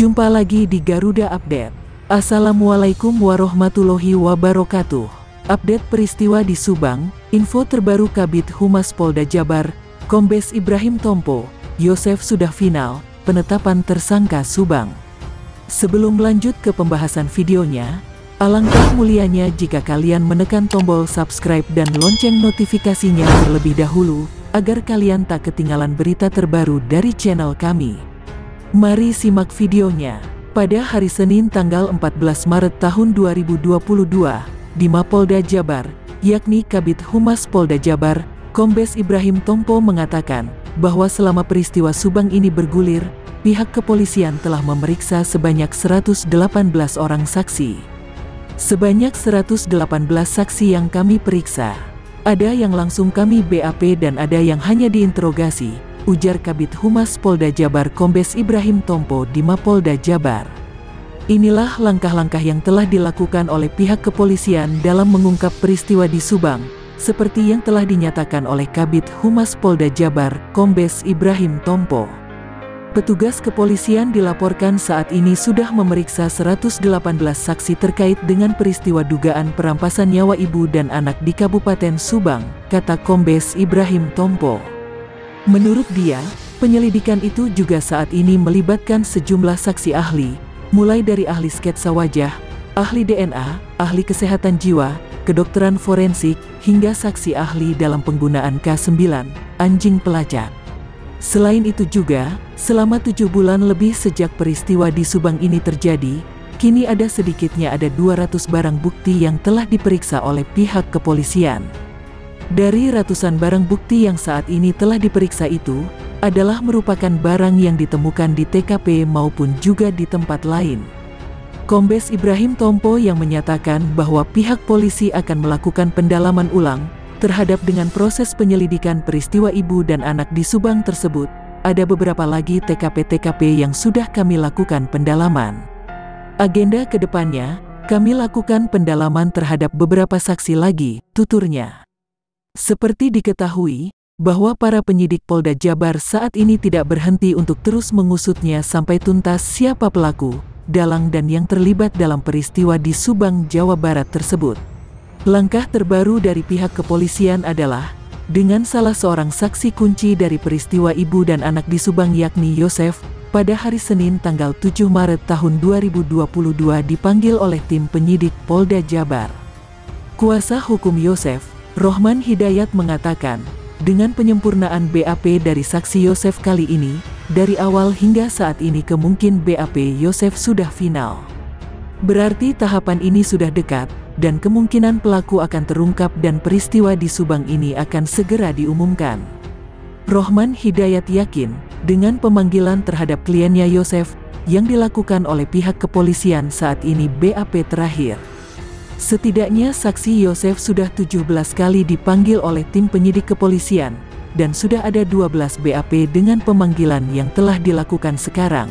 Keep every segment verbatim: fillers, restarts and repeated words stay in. Jumpa lagi di Garuda Update. Assalamualaikum warahmatullahi wabarakatuh. Update peristiwa di Subang, info terbaru Kabid Humas Polda Jabar, Kombes Ibrahim Tompo, Yosep sudah final, penetapan tersangka Subang. Sebelum lanjut ke pembahasan videonya, alangkah mulianya jika kalian menekan tombol subscribe dan lonceng notifikasinya terlebih dahulu, agar kalian tak ketinggalan berita terbaru dari channel kami. Mari simak videonya. Pada hari Senin tanggal empat belas Maret tahun dua ribu dua puluh dua, di Mapolda Jabar, yakni Kabid Humas Polda Jabar, Kombes Ibrahim Tompo mengatakan bahwa selama peristiwa Subang ini bergulir, pihak kepolisian telah memeriksa sebanyak seratus delapan belas orang saksi. Sebanyak seratus delapan belas saksi yang kami periksa. Ada yang langsung kami B A P dan ada yang hanya diinterogasi, ujar Kabid Humas Polda Jabar Kombes Ibrahim Tompo di Mapolda Jabar. Inilah langkah-langkah yang telah dilakukan oleh pihak kepolisian dalam mengungkap peristiwa di Subang, seperti yang telah dinyatakan oleh Kabid Humas Polda Jabar Kombes Ibrahim Tompo. Petugas kepolisian dilaporkan saat ini sudah memeriksa seratus delapan belas saksi terkait dengan peristiwa dugaan perampasan nyawa ibu dan anak di Kabupaten Subang, kata Kombes Ibrahim Tompo. Menurut dia, penyelidikan itu juga saat ini melibatkan sejumlah saksi ahli, mulai dari ahli sketsa wajah, ahli D N A, ahli kesehatan jiwa, kedokteran forensik, hingga saksi ahli dalam penggunaan K sembilan, anjing pelacak. Selain itu juga, selama tujuh bulan lebih sejak peristiwa di Subang ini terjadi, kini ada sedikitnya ada dua ratus barang bukti yang telah diperiksa oleh pihak kepolisian. Dari ratusan barang bukti yang saat ini telah diperiksa itu, adalah merupakan barang yang ditemukan di T K P maupun juga di tempat lain. Kombes Ibrahim Tompo yang menyatakan bahwa pihak polisi akan melakukan pendalaman ulang terhadap dengan proses penyelidikan peristiwa ibu dan anak di Subang tersebut. Ada beberapa lagi T K P-T K P yang sudah kami lakukan pendalaman. Agenda kedepannya, kami lakukan pendalaman terhadap beberapa saksi lagi, tuturnya. Seperti diketahui, bahwa para penyidik Polda Jabar saat ini tidak berhenti untuk terus mengusutnya sampai tuntas siapa pelaku, dalang dan yang terlibat dalam peristiwa di Subang, Jawa Barat tersebut. Langkah terbaru dari pihak kepolisian adalah, dengan salah seorang saksi kunci dari peristiwa ibu dan anak di Subang yakni Yosep, pada hari Senin tanggal tujuh Maret tahun dua ribu dua puluh dua dipanggil oleh tim penyidik Polda Jabar. Kuasa hukum Yosep, Rohman Hidayat mengatakan, dengan penyempurnaan B A P dari saksi Yosep kali ini, dari awal hingga saat ini kemungkinan B A P Yosep sudah final. Berarti tahapan ini sudah dekat, dan kemungkinan pelaku akan terungkap dan peristiwa di Subang ini akan segera diumumkan. Rohman Hidayat yakin, dengan pemanggilan terhadap kliennya Yosep, yang dilakukan oleh pihak kepolisian saat ini B A P terakhir. Setidaknya saksi Yosep sudah tujuh belas kali dipanggil oleh tim penyidik kepolisian, dan sudah ada dua belas B A P dengan pemanggilan yang telah dilakukan sekarang.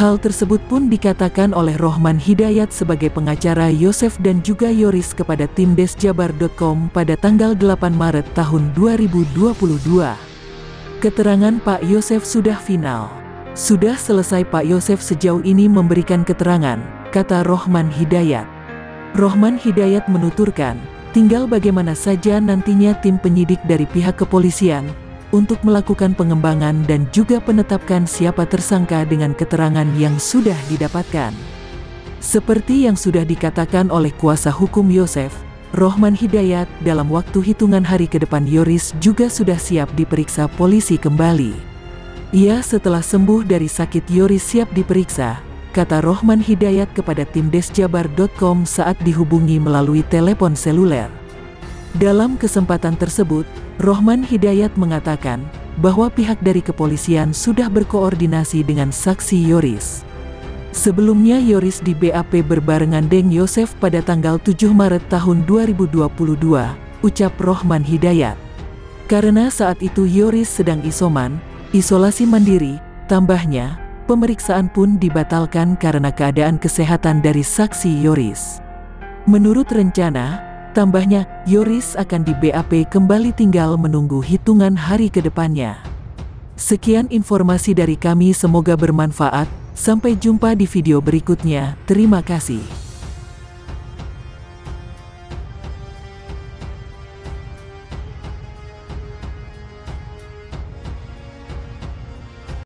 Hal tersebut pun dikatakan oleh Rohman Hidayat sebagai pengacara Yosep dan juga Yoris kepada tim Desjabar dot com pada tanggal delapan Maret tahun dua ribu dua puluh dua. Keterangan Pak Yosep sudah final. Sudah selesai Pak Yosep sejauh ini memberikan keterangan, kata Rohman Hidayat. Rohman Hidayat menuturkan, tinggal bagaimana saja nantinya tim penyidik dari pihak kepolisian untuk melakukan pengembangan dan juga penetapkan siapa tersangka dengan keterangan yang sudah didapatkan. Seperti yang sudah dikatakan oleh kuasa hukum Yosep, Rohman Hidayat dalam waktu hitungan hari ke depan Yoris juga sudah siap diperiksa polisi kembali. Ia setelah sembuh dari sakit Yoris siap diperiksa, kata Rohman Hidayat kepada tim Desjabar dot com saat dihubungi melalui telepon seluler. Dalam kesempatan tersebut, Rohman Hidayat mengatakan bahwa pihak dari kepolisian sudah berkoordinasi dengan saksi Yoris. Sebelumnya Yoris di B A P berbarengan dengan Yosep pada tanggal tujuh Maret tahun dua ribu dua puluh dua, ucap Rohman Hidayat. Karena saat itu Yoris sedang isoman, isolasi mandiri, tambahnya, pemeriksaan pun dibatalkan karena keadaan kesehatan dari saksi Yoris. Menurut rencana, tambahnya, Yoris akan di B A P kembali tinggal menunggu hitungan hari ke depannya. Sekian informasi dari kami, semoga bermanfaat. Sampai jumpa di video berikutnya, terima kasih.